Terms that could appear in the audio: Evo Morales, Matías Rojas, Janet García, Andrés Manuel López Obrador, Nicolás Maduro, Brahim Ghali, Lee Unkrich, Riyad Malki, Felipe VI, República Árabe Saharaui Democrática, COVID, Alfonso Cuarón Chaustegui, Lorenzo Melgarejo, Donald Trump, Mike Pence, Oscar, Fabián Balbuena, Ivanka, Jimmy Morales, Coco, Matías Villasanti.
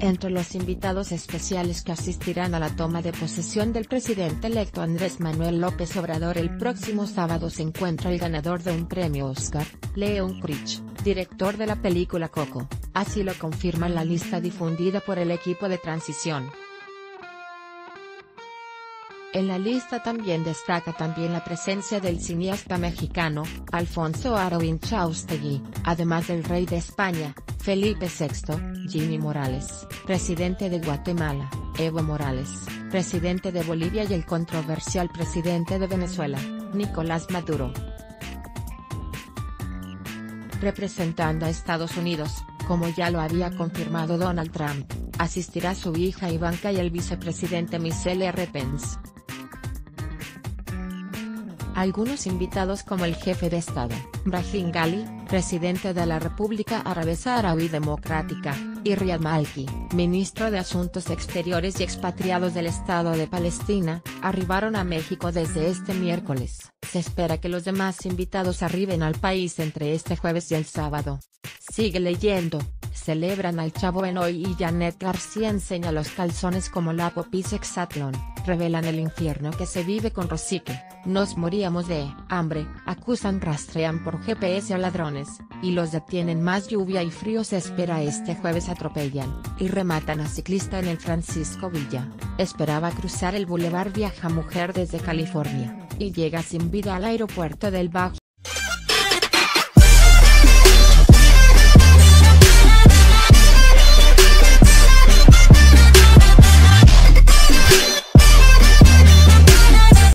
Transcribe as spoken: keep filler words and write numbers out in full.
Entre los invitados especiales que asistirán a la toma de posesión del presidente electo Andrés Manuel López Obrador el próximo sábado se encuentra el ganador de un premio Oscar, Lee Unkrich, director de la película Coco, así lo confirma la lista difundida por el equipo de transición. En la lista también destaca también la presencia del cineasta mexicano, Alfonso Cuarón Chaustegui, además del rey de España, Felipe sexto, Jimmy Morales, presidente de Guatemala, Evo Morales, presidente de Bolivia y el controversial presidente de Venezuela, Nicolás Maduro. Representando a Estados Unidos, como ya lo había confirmado Donald Trump, asistirá su hija Ivanka y el vicepresidente Mike Pence. Algunos invitados como el jefe de Estado, Brahim Ghali, presidente de la República Árabe Saharaui Democrática, y Riyad Malki, ministro de Asuntos Exteriores y Expatriados del Estado de Palestina, arribaron a México desde este miércoles. Se espera que los demás invitados arriben al país entre este jueves y el sábado. Sigue leyendo. Celebran al Chavo en hoy y Janet García enseña los calzones como la popis hexatlón, revelan el infierno que se vive con Rosique, nos moríamos de hambre, acusan rastrean por G P S a ladrones, y los detienen más lluvia y frío se espera este jueves atropellan, y rematan a ciclista en el Francisco Villa, esperaba cruzar el bulevar viaja mujer desde California, y llega sin vida al aeropuerto del Bajo.